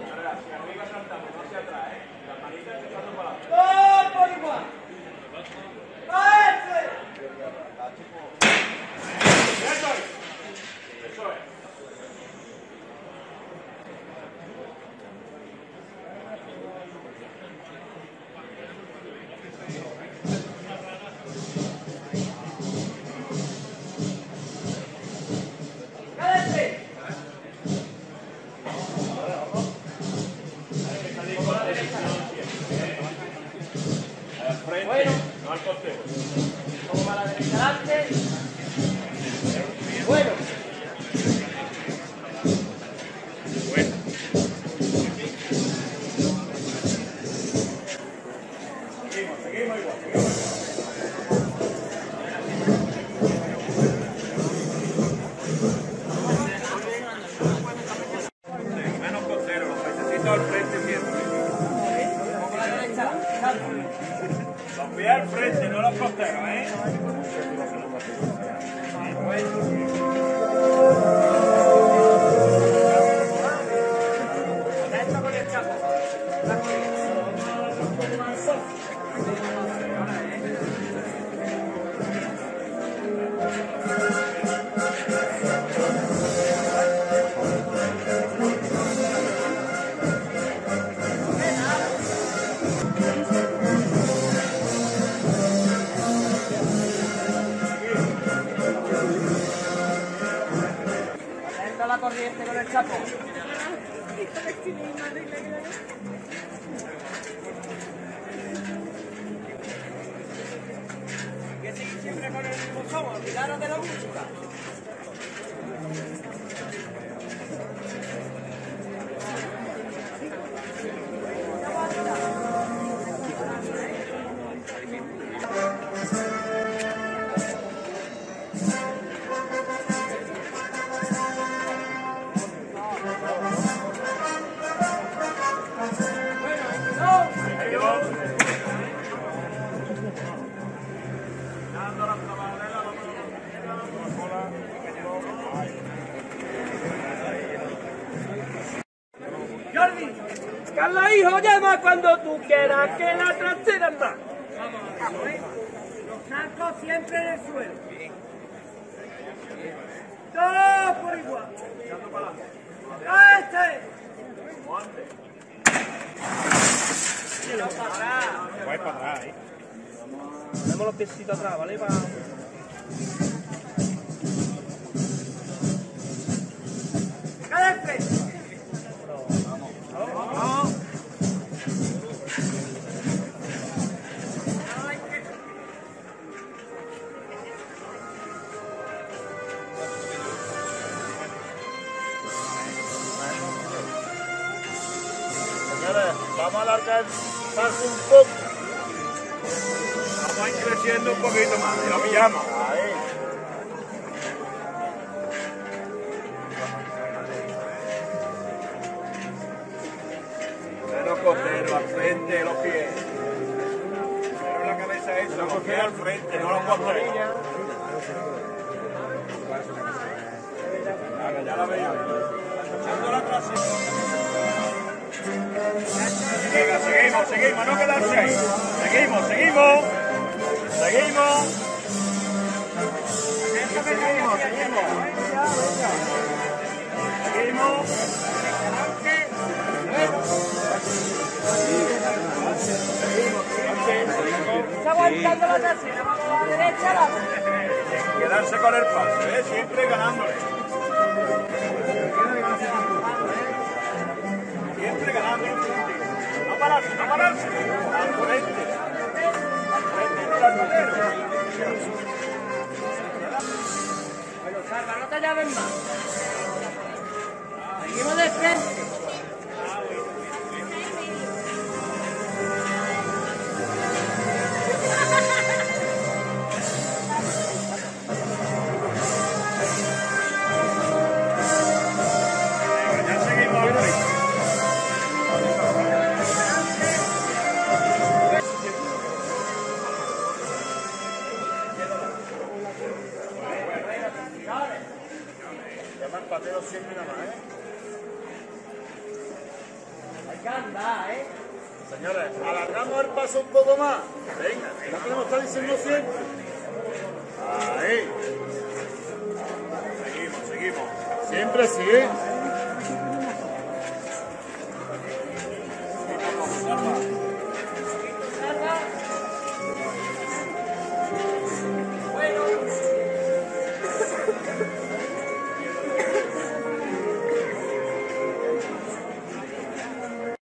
Ahora, si arriba saltamos, no hacia atrás, ¿eh? Las manitas se saltan para adelante. ¡Oh, por igual! ¡Pase! ¡Eso es! ¡Eso es! Cuando tú quieras que la trasera anda. Los zancos siempre en el suelo. Todos por igual. ¡A este! No para atrás. Voy para atrás, ¿eh? Tenemos los piecitos atrás, ¿vale? Para... Vamos a alargar el paso un poco. Vamos a ir creciendo un poquito más, y lo pillamos. Ahí. Cero costero, al frente, los pies. Pero la cabeza es eso, los pies al frente, no los costeros. Ahora ya la veo. Echando la trasera. Venga, seguimos, seguimos, no quedarse ahí. Seguimos, seguimos. Seguimos. Seguimos, seguimos. Seguimos. Está aguantando la trasera, vamos a la derecha. Quedarse con el paso, ¿eh? Siempre ganándole. No pararse, no pararse. Al frente. Al frente no la tolero. Bueno, Salva, no te llamen más. Seguimos de frente. Siempre nada más, ¿eh? Escanda, ¿eh? Señores, alargamos el paso un poco más. Venga, no podemos estar diciendo siempre. Ahí. Seguimos. Siempre sí, ¿eh?